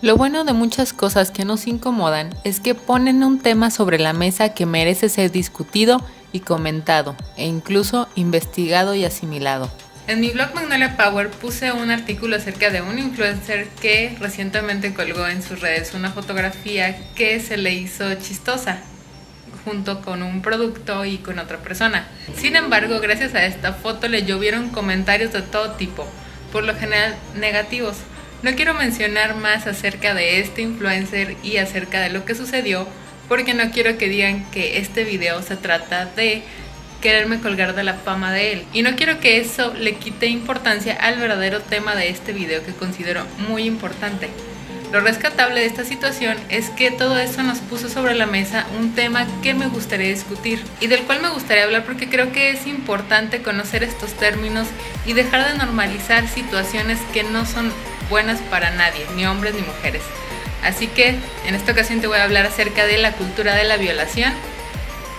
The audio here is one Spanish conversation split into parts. Lo bueno de muchas cosas que nos incomodan es que ponen un tema sobre la mesa que merece ser discutido y comentado, e incluso investigado y asimilado. En mi blog Magnolia Power puse un artículo acerca de un influencer que recientemente colgó en sus redes una fotografía que se le hizo chistosa, junto con un producto y con otra persona. Sin embargo, gracias a esta foto le llovieron comentarios de todo tipo, por lo general negativos. No quiero mencionar más acerca de este influencer y acerca de lo que sucedió, porque no quiero que digan que este video se trata de quererme colgar de la fama de él. Y no quiero que eso le quite importancia al verdadero tema de este video, que considero muy importante. Lo rescatable de esta situación es que todo eso nos puso sobre la mesa un tema que me gustaría discutir y del cual me gustaría hablar, porque creo que es importante conocer estos términos y dejar de normalizar situaciones que no son buenas para nadie, ni hombres ni mujeres. Así que en esta ocasión te voy a hablar acerca de la cultura de la violación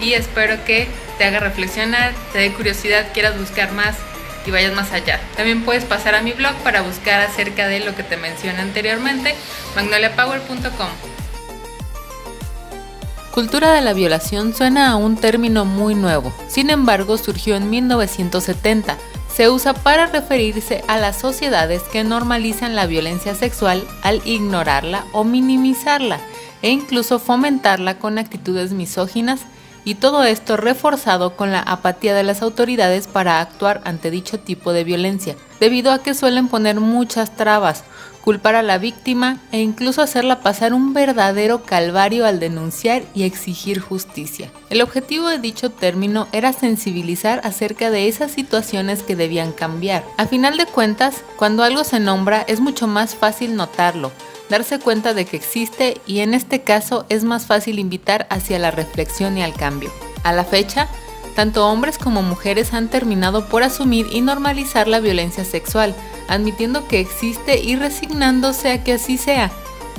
y espero que te haga reflexionar, te dé curiosidad, quieras buscar más y vayas más allá. También puedes pasar a mi blog para buscar acerca de lo que te mencioné anteriormente, magnoliapower.com. Cultura de la violación suena a un término muy nuevo, sin embargo surgió en 1970. Se usa para referirse a las sociedades que normalizan la violencia sexual al ignorarla o minimizarla, e incluso fomentarla con actitudes misóginas, y todo esto reforzado con la apatía de las autoridades para actuar ante dicho tipo de violencia, debido a que suelen poner muchas trabas, culpar a la víctima e incluso hacerla pasar un verdadero calvario al denunciar y exigir justicia. El objetivo de dicho término era sensibilizar acerca de esas situaciones que debían cambiar. A final de cuentas, cuando algo se nombra es mucho más fácil notarlo, darse cuenta de que existe, y en este caso es más fácil invitar hacia la reflexión y al cambio. A la fecha, tanto hombres como mujeres han terminado por asumir y normalizar la violencia sexual, admitiendo que existe y resignándose a que así sea.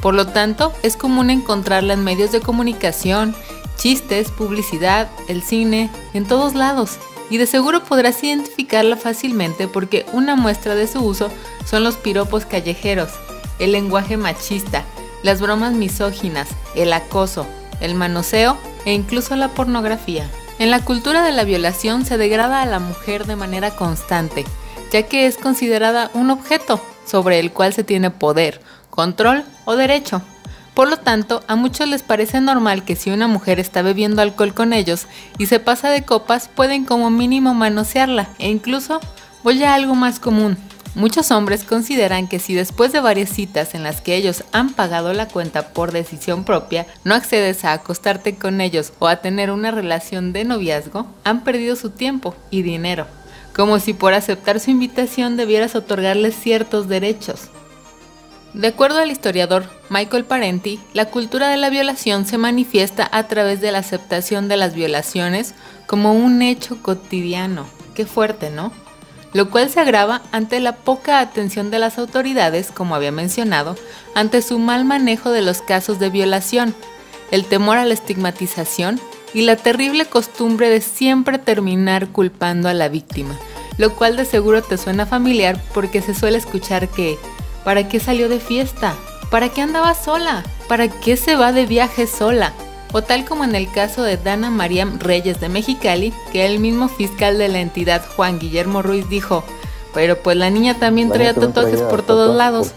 Por lo tanto, es común encontrarla en medios de comunicación, chistes, publicidad, el cine, en todos lados. Y de seguro podrás identificarla fácilmente, porque una muestra de su uso son los piropos callejeros, el lenguaje machista, las bromas misóginas, el acoso, el manoseo e incluso la pornografía. En la cultura de la violación se degrada a la mujer de manera constante, ya que es considerada un objeto sobre el cual se tiene poder, control o derecho. Por lo tanto, a muchos les parece normal que si una mujer está bebiendo alcohol con ellos y se pasa de copas, pueden como mínimo manosearla, e incluso voy a algo más común. Muchos hombres consideran que si después de varias citas en las que ellos han pagado la cuenta por decisión propia, no accedes a acostarte con ellos o a tener una relación de noviazgo, han perdido su tiempo y dinero, como si por aceptar su invitación debieras otorgarles ciertos derechos. De acuerdo al historiador Michael Parenti, la cultura de la violación se manifiesta a través de la aceptación de las violaciones como un hecho cotidiano. Qué fuerte, ¿no? Lo cual se agrava ante la poca atención de las autoridades, como había mencionado, ante su mal manejo de los casos de violación, el temor a la estigmatización y la terrible costumbre de siempre terminar culpando a la víctima, lo cual de seguro te suena familiar, porque se suele escuchar que ¿para qué salió de fiesta? ¿Para qué andaba sola? ¿Para qué se va de viaje sola? O tal como en el caso de Dana Mariam Reyes de Mexicali, que el mismo fiscal de la entidad, Juan Guillermo Ruiz, dijo, pero pues la niña también traía tatuajes por todos lados.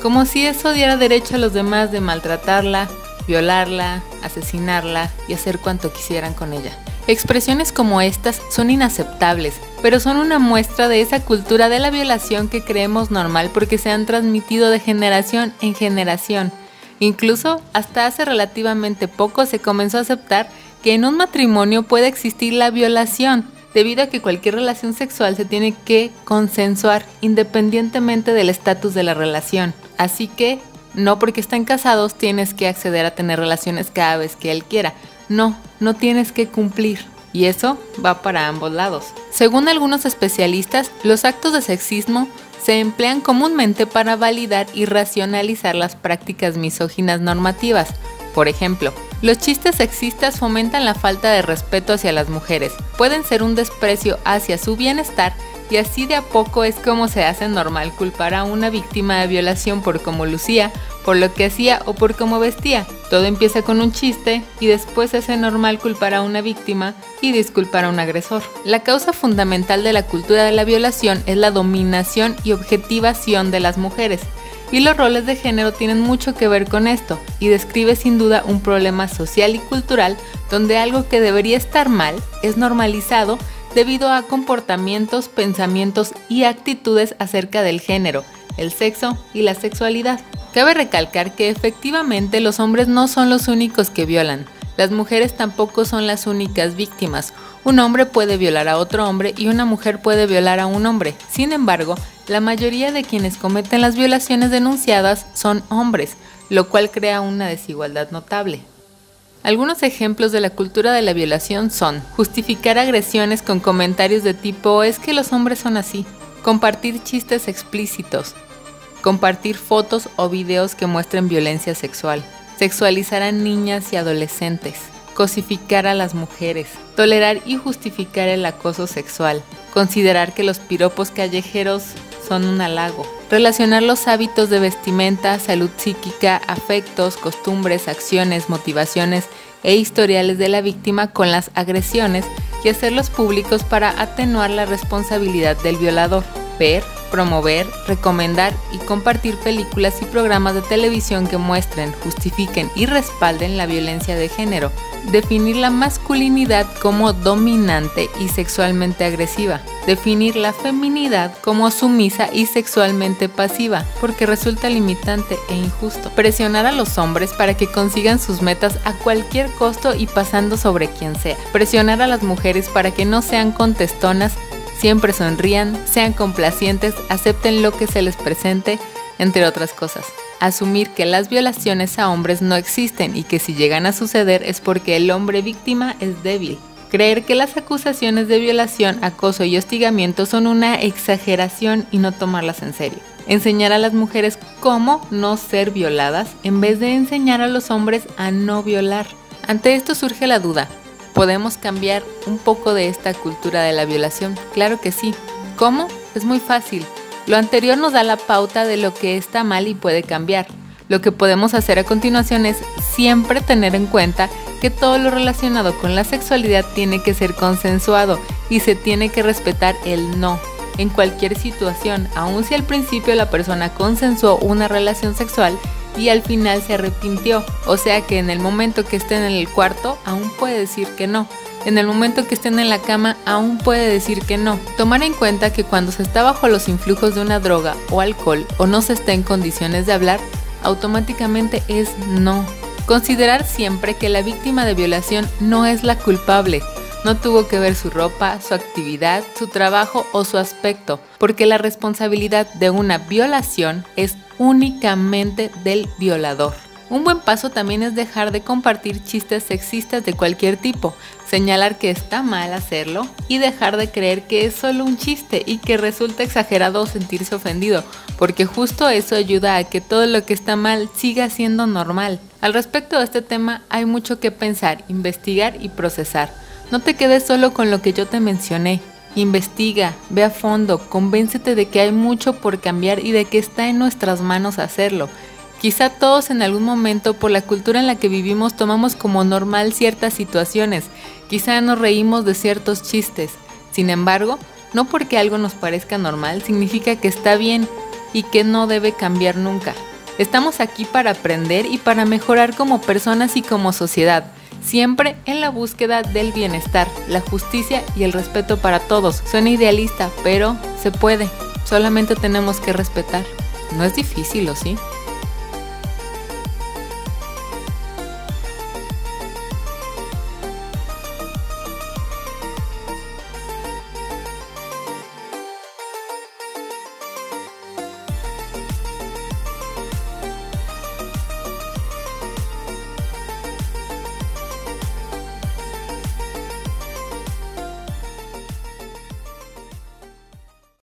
Como si eso diera derecho a los demás de maltratarla, violarla, asesinarla y hacer cuanto quisieran con ella. Expresiones como estas son inaceptables, pero son una muestra de esa cultura de la violación que creemos normal porque se han transmitido de generación en generación. Incluso, hasta hace relativamente poco se comenzó a aceptar que en un matrimonio puede existir la violación, debido a que cualquier relación sexual se tiene que consensuar independientemente del estatus de la relación. Así que, no porque estén casados tienes que acceder a tener relaciones cada vez que él quiera. No, no tienes que cumplir. Y eso va para ambos lados. Según algunos especialistas, los actos de sexismo se emplean comúnmente para validar y racionalizar las prácticas misóginas normativas. Por ejemplo, los chistes sexistas fomentan la falta de respeto hacia las mujeres, pueden ser un desprecio hacia su bienestar y así de a poco es como se hace normal culpar a una víctima de violación por cómo lucía, por lo que hacía o por cómo vestía. Todo empieza con un chiste y después se hace normal culpar a una víctima y disculpar a un agresor. La causa fundamental de la cultura de la violación es la dominación y objetivación de las mujeres, y los roles de género tienen mucho que ver con esto, y describe sin duda un problema social y cultural donde algo que debería estar mal es normalizado debido a comportamientos, pensamientos y actitudes acerca del género, el sexo y la sexualidad. Cabe recalcar que efectivamente los hombres no son los únicos que violan. Las mujeres tampoco son las únicas víctimas. Un hombre puede violar a otro hombre y una mujer puede violar a un hombre. Sin embargo, la mayoría de quienes cometen las violaciones denunciadas son hombres, lo cual crea una desigualdad notable. Algunos ejemplos de la cultura de la violación son justificar agresiones con comentarios de tipo "es que los hombres son así", compartir chistes explícitos, compartir fotos o videos que muestren violencia sexual, sexualizar a niñas y adolescentes, cosificar a las mujeres, tolerar y justificar el acoso sexual, considerar que los piropos callejeros son un halago, relacionar los hábitos de vestimenta, salud psíquica, afectos, costumbres, acciones, motivaciones e historiales de la víctima con las agresiones y hacerlos públicos para atenuar la responsabilidad del violador, ver, promover, recomendar y compartir películas y programas de televisión que muestren, justifiquen y respalden la violencia de género, definir la masculinidad como dominante y sexualmente agresiva, definir la feminidad como sumisa y sexualmente pasiva, porque resulta limitante e injusto, presionar a los hombres para que consigan sus metas a cualquier costo y pasando sobre quien sea, presionar a las mujeres para que no sean contestonas, siempre sonrían, sean complacientes, acepten lo que se les presente, entre otras cosas. Asumir que las violaciones a hombres no existen y que si llegan a suceder es porque el hombre víctima es débil. Creer que las acusaciones de violación, acoso y hostigamiento son una exageración y no tomarlas en serio. Enseñar a las mujeres cómo no ser violadas en vez de enseñar a los hombres a no violar. Ante esto surge la duda. ¿Podemos cambiar un poco de esta cultura de la violación? Claro que sí. ¿Cómo? Es muy fácil. Lo anterior nos da la pauta de lo que está mal y puede cambiar. Lo que podemos hacer a continuación es siempre tener en cuenta que todo lo relacionado con la sexualidad tiene que ser consensuado y se tiene que respetar el no. En cualquier situación, aun si al principio la persona consensuó una relación sexual, y al final se arrepintió, o sea que en el momento que estén en el cuarto aún puede decir que no, en el momento que estén en la cama aún puede decir que no. Tomar en cuenta que cuando se está bajo los influjos de una droga o alcohol o no se está en condiciones de hablar, automáticamente es no. Considerar siempre que la víctima de violación no es la culpable, no tuvo que ver su ropa, su actividad, su trabajo o su aspecto, porque la responsabilidad de una violación es únicamente del violador. Un buen paso también es dejar de compartir chistes sexistas de cualquier tipo, señalar que está mal hacerlo y dejar de creer que es solo un chiste y que resulta exagerado sentirse ofendido, porque justo eso ayuda a que todo lo que está mal siga siendo normal. Al respecto de este tema hay mucho que pensar, investigar y procesar. No te quedes solo con lo que yo te mencioné. Investiga, ve a fondo, convéncete de que hay mucho por cambiar y de que está en nuestras manos hacerlo. Quizá todos en algún momento, por la cultura en la que vivimos, tomamos como normal ciertas situaciones. Quizá nos reímos de ciertos chistes. Sin embargo, no porque algo nos parezca normal significa que está bien y que no debe cambiar nunca. Estamos aquí para aprender y para mejorar como personas y como sociedad, siempre en la búsqueda del bienestar, la justicia y el respeto para todos. Suena idealista, pero se puede. Solamente tenemos que respetar. No es difícil, ¿o sí?